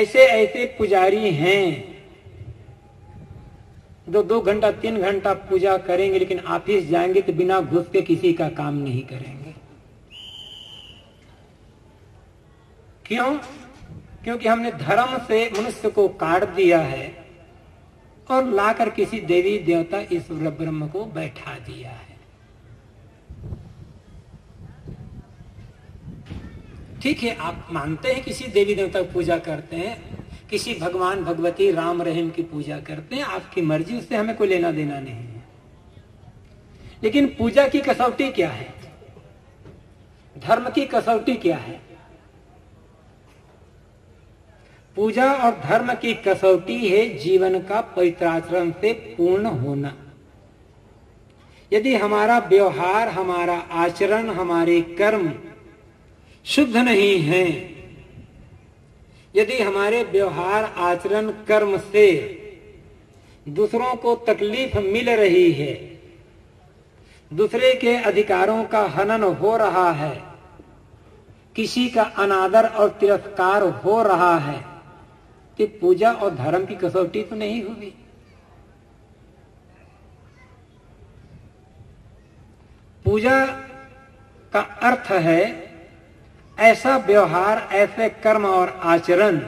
ऐसे ऐसे पुजारी हैं जो 2 घंटा 3 घंटा पूजा करेंगे लेकिन ऑफिस जाएंगे तो बिना घुस के किसी का काम नहीं करेंगे। क्यों? क्योंकि हमने धर्म से मनुष्य को काट दिया है और लाकर किसी देवी देवता ईश्वर ब्रह्म को बैठा दिया है। ठीक है, आप मानते हैं किसी देवी देवता की पूजा करते हैं, किसी भगवान भगवती राम रहीम की पूजा करते हैं, आपकी मर्जी, उससे हमें कोई लेना देना नहीं है। लेकिन पूजा की कसौटी क्या है? धर्म की कसौटी क्या है? पूजा और धर्म की कसौटी है जीवन का पवित्राचरण से पूर्ण होना। यदि हमारा व्यवहार, हमारा आचरण, हमारे कर्म शुद्ध नहीं है, यदि हमारे व्यवहार आचरण कर्म से दूसरों को तकलीफ मिल रही है, दूसरे के अधिकारों का हनन हो रहा है, किसी का अनादर और तिरस्कार हो रहा है, कि पूजा और धर्म की कसौटी तो नहीं हुई। पूजा का अर्थ है ऐसा व्यवहार, ऐसे कर्म और आचरण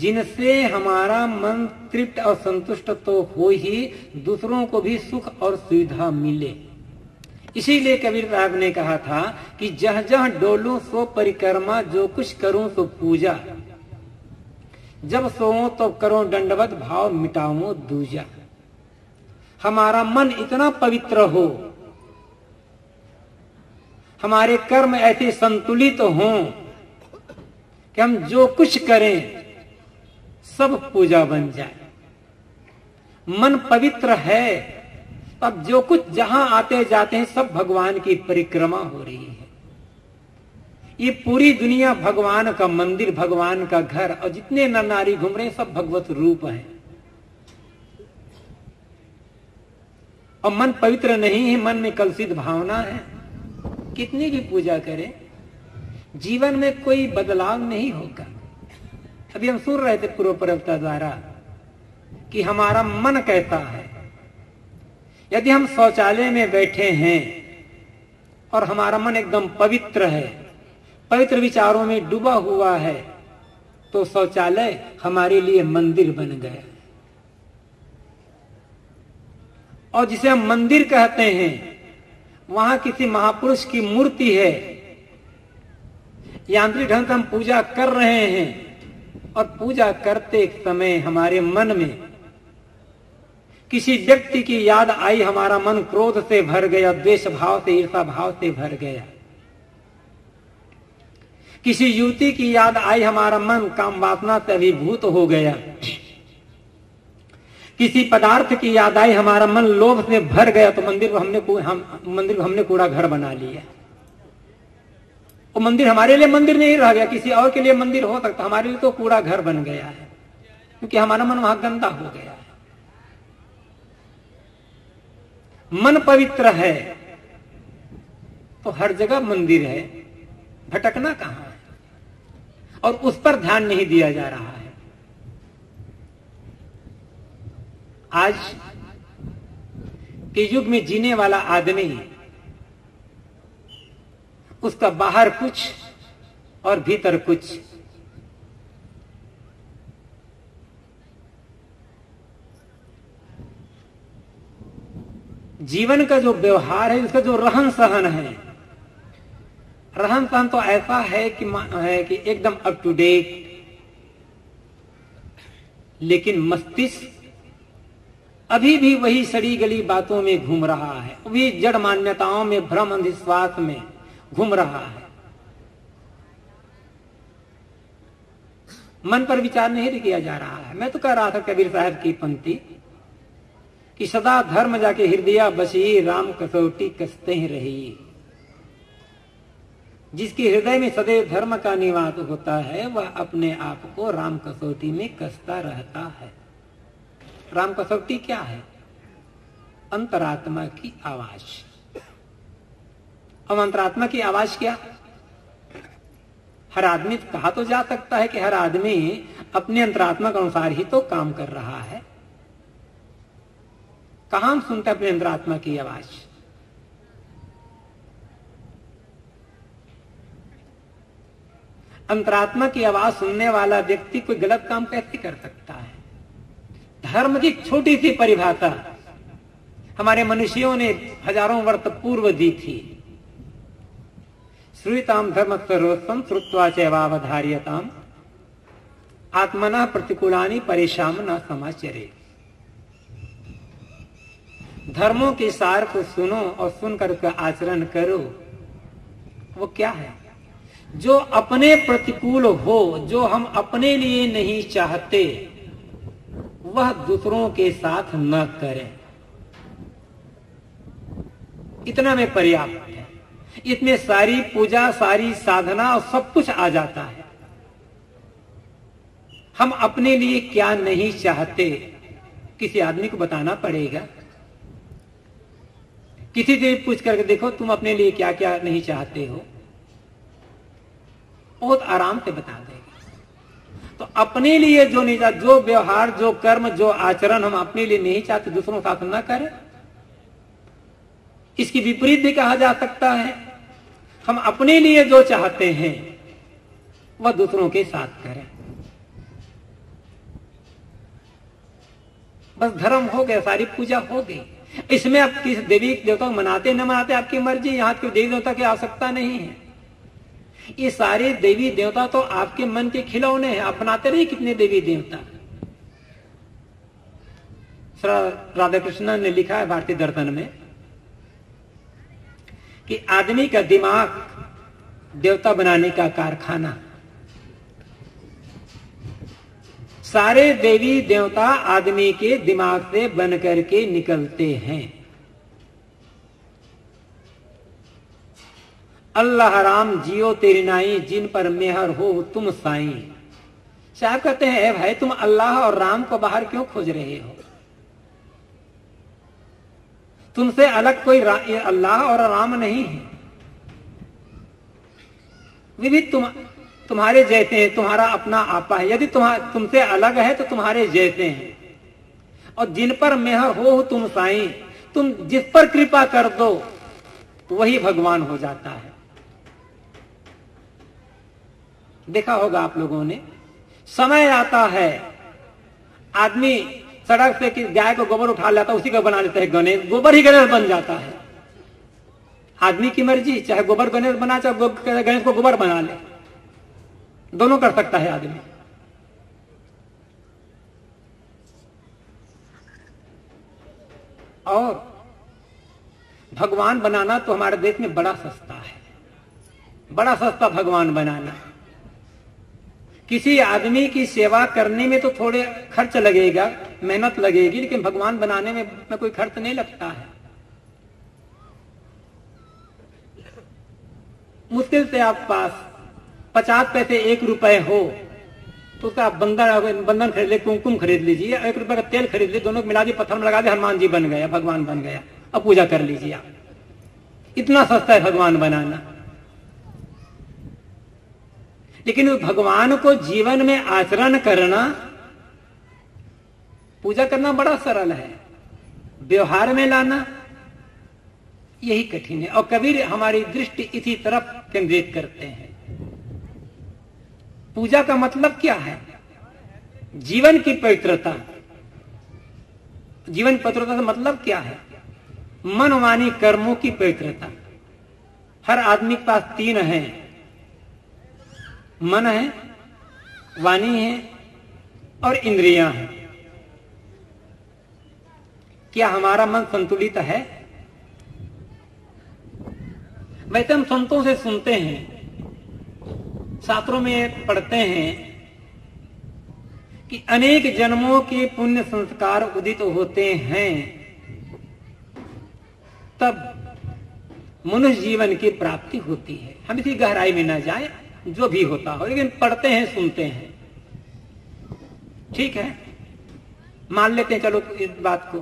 जिनसे हमारा मन तृप्त और संतुष्ट तो हो ही, दूसरों को भी सुख और सुविधा मिले। इसीलिए कबीर साहब ने कहा था कि जह जह डोलूं सो परिक्रमा, जो कुछ करूं सो पूजा, जब सोऊं तो करूं दंडवत भाव मिटाऊं दूजा। हमारा मन इतना पवित्र हो, हमारे कर्म ऐसे संतुलित हों कि हम जो कुछ करें सब पूजा बन जाए। मन पवित्र है तब जो कुछ, जहां आते जाते हैं सब भगवान की परिक्रमा हो रही है। ये पूरी दुनिया भगवान का मंदिर, भगवान का घर, और जितने नर नारी घूम रहे हैं सब भगवत रूप हैं। और मन पवित्र नहीं है, मन में कलुषित भावना है, कितनी भी पूजा करें जीवन में कोई बदलाव नहीं होगा। अभी हम सुन रहे थे पूर्व प्रवक्ता द्वारा कि हमारा मन कहता है, यदि हम शौचालय में बैठे हैं और हमारा मन एकदम पवित्र है, पवित्र विचारों में डूबा हुआ है, तो शौचालय हमारे लिए मंदिर बन गया। और जिसे हम मंदिर कहते हैं, वहां किसी महापुरुष की मूर्ति है, यांत्रिक ढंग से हम पूजा कर रहे हैं, और पूजा करते समय हमारे मन में किसी व्यक्ति की याद आई, हमारा मन क्रोध से भर गया, द्वेष भाव से, ईर्षा भाव से भर गया। किसी युवती की याद आई, हमारा मन काम वासना से अभिभूत हो गया। किसी पदार्थ की याद आई, हमारा मन लोभ से भर गया, तो मंदिर को हमने कूड़ा घर बना लिया। वो मंदिर हमारे लिए मंदिर नहीं रह गया, किसी और के लिए मंदिर हो सकता, हमारे लिए तो कूड़ा घर बन गया है, क्योंकि हमारा मन वहां गंदा हो गया है। मन पवित्र है तो हर जगह मंदिर है, भटकना कहां है? और उस पर ध्यान नहीं दिया जा रहा है। आज के युग में जीने वाला आदमी, उसका बाहर कुछ और भीतर कुछ। जीवन का जो व्यवहार है, उसका जो रहन सहन है, रहन सहन तो ऐसा है कि एकदम अप टू डेट, लेकिन मस्तिष्क अभी भी वही सड़ी गली बातों में घूम रहा है, वही जड़ मान्यताओं में, भ्रम अंधविश्वास में घूम रहा है। मन पर विचार नहीं किया जा रहा है। मैं तो कह रहा था कबीर साहब की पंक्ति कि सदा धर्म जाके हृदया बसी, राम कसौटी कसते ही रही। जिसके हृदय में सदैव धर्म का निवास होता है, वह अपने आप को राम कसौटी में कसता रहता है। राम कसौटी क्या है? अंतरात्मा की आवाज। अब अंतरात्मा की आवाज क्या? हर आदमी, कहा तो जा सकता है कि हर आदमी अपने अंतरात्मा के अनुसार ही तो काम कर रहा है। कहां हम सुनते अपने अंतरात्मा की आवाज? अंतरात्मा की आवाज सुनने वाला व्यक्ति कोई गलत काम कैसे कर सकता है? धर्म की छोटी सी परिभाषा हमारे मनुष्यों ने हजारों वर्ष पूर्व दी थी। श्रुताम धर्म सर्वोत्तम श्रुत्वा चैवावधार्यताम आत्मना प्रतिकूलानि परेशान न समाचरे। धर्मों के सार को सुनो और सुनकर उसका आचरण करो। वो क्या है? जो अपने प्रतिकूल हो, जो हम अपने लिए नहीं चाहते, वह दूसरों के साथ न करें। इतना में पर्याप्त है। इसमें सारी पूजा, सारी साधना और सब कुछ आ जाता है। हम अपने लिए क्या नहीं चाहते किसी आदमी को बताना पड़ेगा? किसी से पूछ करके देखो, तुम अपने लिए क्या क्या नहीं चाहते हो, बहुत आराम से बता देगा। तो अपने लिए जो नहीं चाहते, जो व्यवहार, जो कर्म, जो आचरण हम अपने लिए नहीं चाहते, दूसरों का न करें। इसकी विपरीत भी कहा जा सकता है, हम अपने लिए जो चाहते हैं वह दूसरों के साथ करें। बस धर्म हो गया, सारी पूजा हो गई। इसमें आप किस देवी देवता को मनाते न मनाते आपकी मर्जी, यहाँ के देवी देवता की आवश्यकता नहीं है। ये सारे देवी देवता तो आपके मन के खिलौने हैं, अपनाते रहे कितने देवी देवता। राधाकृष्णन ने लिखा है भारतीय दर्शन में कि आदमी का दिमाग देवता बनाने का कारखाना। सारे देवी देवता आदमी के दिमाग से बन करके निकलते हैं। अल्लाह राम जियो तेरी नाई, जिन पर मेहर हो तुम साई। शाह कहते हैं, ए भाई, तुम अल्लाह और राम को बाहर क्यों खोज रहे हो? तुमसे अलग कोई अल्लाह और राम नहीं है। यदि तुम्हारे जैसे हैं, तुम्हारा अपना आपा है। यदि तुमसे अलग है तो तुम्हारे जैसे हैं। और जिन पर मेहर हो तुम साई, तुम जिस पर कृपा कर दो तो वही भगवान हो जाता है। देखा होगा आप लोगों ने, समय आता है, आदमी सड़क से किस गाय को गोबर उठा लेता है, उसी को बना लेता है गणेश। गोबर ही गणेश बन जाता है। आदमी की मर्जी, चाहे गोबर गणेश बना, चाहे गणेश को गोबर बना ले, दोनों कर सकता है आदमी। और भगवान बनाना तो हमारे देश में बड़ा सस्ता है, बड़ा सस्ता भगवान बनाना। किसी आदमी की सेवा करने में तो थोड़े खर्च लगेगा, मेहनत लगेगी, लेकिन भगवान बनाने में कोई खर्च नहीं लगता है। मुश्किल से आप पास 50 पैसे 1 रुपए हो तो उसका आप बंधन खरीद ले, कुमकुम खरीद लीजिए, 1 रुपए का तेल खरीद लीजिए, दोनों मिला दिए, पत्थर में लगा दिया, हनुमान जी बन गया, भगवान बन गया। अब पूजा कर लीजिए आप। इतना सस्ता है भगवान बनाना। लेकिन उस भगवान को जीवन में आचरण करना, पूजा करना बड़ा सरल है, व्यवहार में लाना यही कठिन है। और कबीर हमारी दृष्टि इसी तरफ केंद्रित करते हैं। पूजा का मतलब क्या है? जीवन की पवित्रता। जीवन पवित्रता का मतलब क्या है? मन वाणी कर्मों की पवित्रता। हर आदमी के पास 3 हैं, मन है, वाणी है और इंद्रियां हैं। क्या हमारा मन संतुलित है? वैसे हम संतों से सुनते हैं, शास्त्रों में पढ़ते हैं कि अनेक जन्मों के पुण्य संस्कार उदित होते हैं, तब मनुष्य जीवन की प्राप्ति होती है। हम इसी गहराई में ना जाए, जो भी होता हो, लेकिन पढ़ते हैं, सुनते हैं, ठीक है, मान लेते हैं चलो इस बात को।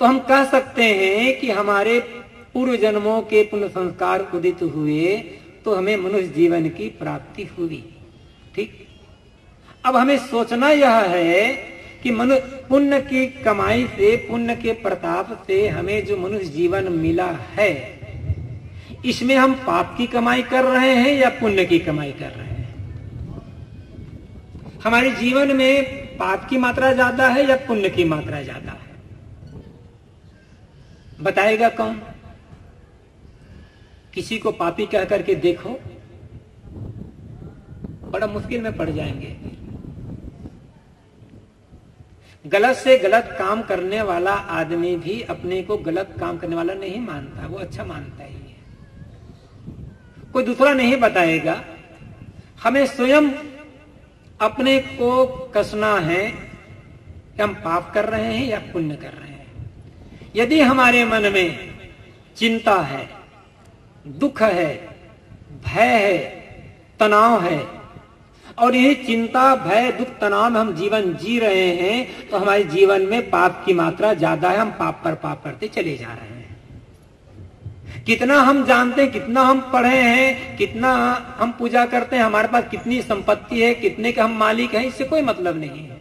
तो हम कह सकते हैं कि हमारे पूर्व जन्मों के पुण्य संस्कार उदित हुए, तो हमें मनुष्य जीवन की प्राप्ति हुई। ठीक, अब हमें सोचना यह है कि मनुष्य पुण्य की कमाई से, पुण्य के प्रताप से हमें जो मनुष्य जीवन मिला है, इसमें हम पाप की कमाई कर रहे हैं या पुण्य की कमाई कर रहे हैं? हमारे जीवन में पाप की मात्रा ज्यादा है या पुण्य की मात्रा ज्यादा है? बताएगा कौन? किसी को पापी कह करके देखो, बड़ा मुश्किल में पड़ जाएंगे। गलत से गलत काम करने वाला आदमी भी अपने को गलत काम करने वाला नहीं मानता, वो अच्छा मानता ही है। कोई दूसरा नहीं बताएगा, हमें स्वयं अपने को कसना है कि हम पाप कर रहे हैं या पुण्य कर रहे हैं। यदि हमारे मन में चिंता है, दुख है, भय है, तनाव है, और यही चिंता, भय, दुख, तनाव में हम जीवन जी रहे हैं, तो हमारे जीवन में पाप की मात्रा ज्यादा है। हम पाप पर पाप करते चले जा रहे हैं। कितना हम जानते हैं, कितना हम पढ़े हैं, कितना हम पूजा करते हैं, हमारे पास कितनी संपत्ति है, कितने का हम मालिक हैं, इससे कोई मतलब नहीं है।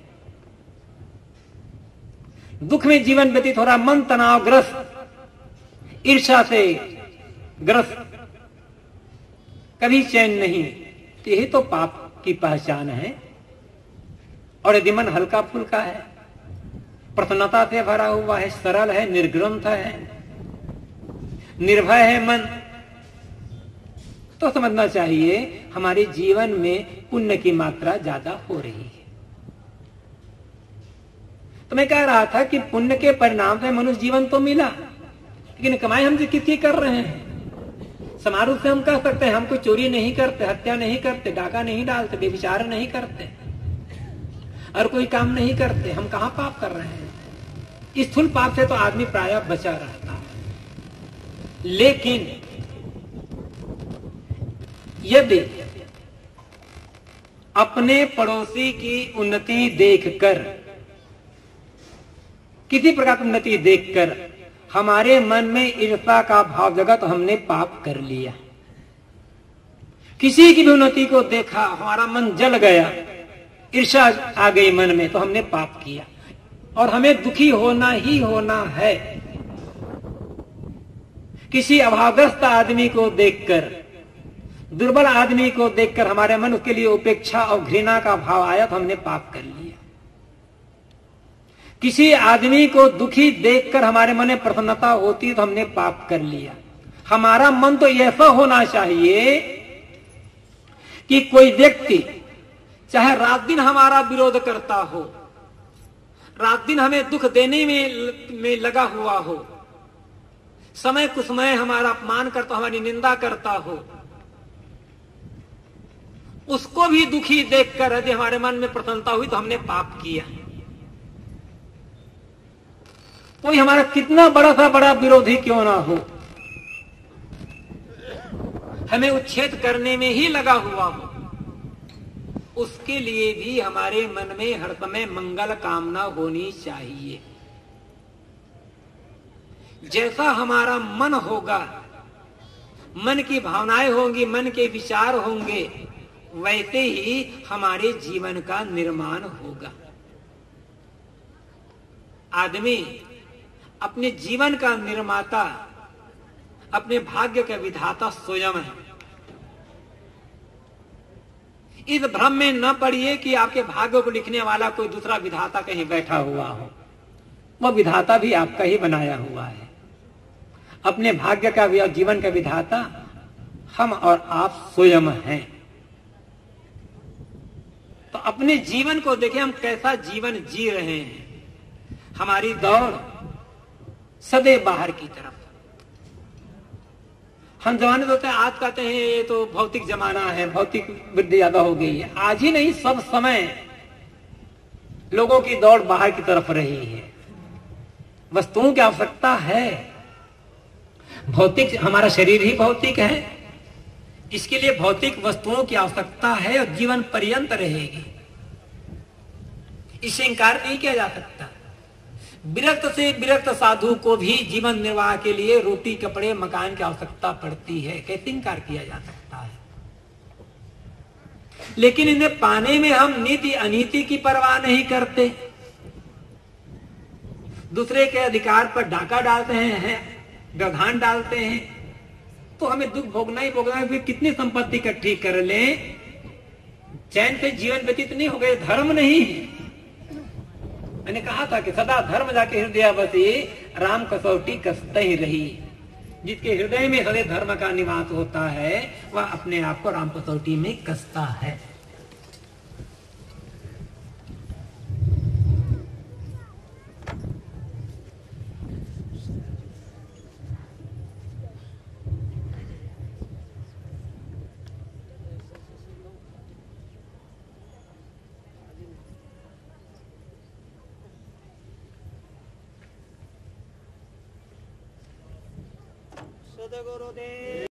दुख में जीवन व्यतीत हो रहा, मन तनाव ग्रस्त, ईर्ष्या से ग्रस्त, कभी चैन नहीं, तो यही तो पाप की पहचान है। और यदि मन हल्का फुल्का है, प्रसन्नता से भरा हुआ है, सरल है, निर्ग्रंथ है, निर्भय है मन, तो समझना चाहिए हमारे जीवन में पुण्य की मात्रा ज्यादा हो रही है। तो मैं कह रहा था कि पुण्य के परिणाम से मनुष्य जीवन तो मिला, लेकिन कमाई हम किसकी कर रहे हैं? समारूप से हम कह सकते हैं, हम कोई चोरी नहीं करते, हत्या नहीं करते, डाका नहीं डालते, बेविचार नहीं करते, और कोई काम नहीं करते। हम कहाँ पाप कर रहे हैं? स्थूल पाप से तो आदमी प्रायः बचा रहता है, लेकिन यदि अपने पड़ोसी की उन्नति देखकर, किसी प्रकार की उन्नति देखकर हमारे मन में ईर्ष्या का भाव जगा, तो हमने पाप कर लिया। किसी की भी उन्नति को देखा, हमारा मन जल गया, ईर्ष्या आ गई मन में, तो हमने पाप किया। और हमें दुखी होना ही होना है। किसी अभावग्रस्त आदमी को देखकर, दुर्बल आदमी को देखकर हमारे मन के लिए उपेक्षा और घृणा का भाव आया, तो हमने पाप कर लिया। किसी आदमी को दुखी देखकर हमारे मन में प्रसन्नता होती, तो हमने पाप कर लिया। हमारा मन तो ऐसा होना चाहिए कि कोई व्यक्ति चाहे रात दिन हमारा विरोध करता हो, रात दिन हमें दुख देने में लगा हुआ हो, समय कुसमय हमारा अपमान करता, हमारी निंदा करता हो, उसको भी दुखी देखकर यदि हमारे मन में प्रसन्नता हुई, तो हमने पाप किया। कोई हमारा कितना बड़ा सा बड़ा विरोधी क्यों ना हो, हमें उच्छेद करने में ही लगा हुआ हो, उसके लिए भी हमारे मन में हर समय मंगल कामना होनी चाहिए। जैसा हमारा मन होगा, मन की भावनाएं होंगी, मन के विचार होंगे, वैसे ही हमारे जीवन का निर्माण होगा। आदमी अपने जीवन का निर्माता, अपने भाग्य का विधाता स्वयं है। इस भ्रम में न पड़िए कि आपके भाग्य को लिखने वाला कोई दूसरा विधाता कहीं बैठा हुआ हो। वह विधाता भी आपका ही बनाया हुआ है। अपने भाग्य का और जीवन का विधाता हम और आप स्वयं हैं। तो अपने जीवन को देखें, हम कैसा जीवन जी रहे हैं। हमारी दौड़ सदैव बाहर की तरफ। हम जमाने तो आज कहते हैं ये तो भौतिक जमाना है, भौतिक वृद्धि ज्यादा हो गई है। आज ही नहीं, सब समय लोगों की दौड़ बाहर की तरफ रही है। वस्तुओं की आवश्यकता है। भौतिक, हमारा शरीर ही भौतिक है, इसके लिए भौतिक वस्तुओं की आवश्यकता है और जीवन पर्यंत रहेगी, इसे इंकार नहीं किया जा सकता। विरक्त से विरक्त साधु को भी जीवन निर्वाह के लिए रोटी, कपड़े, मकान की आवश्यकता पड़ती है, कैसे इंकार किया जा सकता है? लेकिन इन्हें पाने में हम नीति अनीति की परवाह नहीं करते, दूसरे के अधिकार पर डाका डालते हैं, व्यवधान डालते हैं। तो हमें दुख भोगना ही भोगना है, फिर कितनी संपत्ति इकट्ठी कर लें, चैन से जीवन व्यतीत नहीं हो गए। धर्म नहीं है। मैंने कहा था कि सदा धर्म जाके हृदय बसी, राम कसौटी कसते ही रही। जिसके हृदय में सदैव धर्म का निवास होता है वह अपने आप को राम कसौटी में कसता है। Guru Dev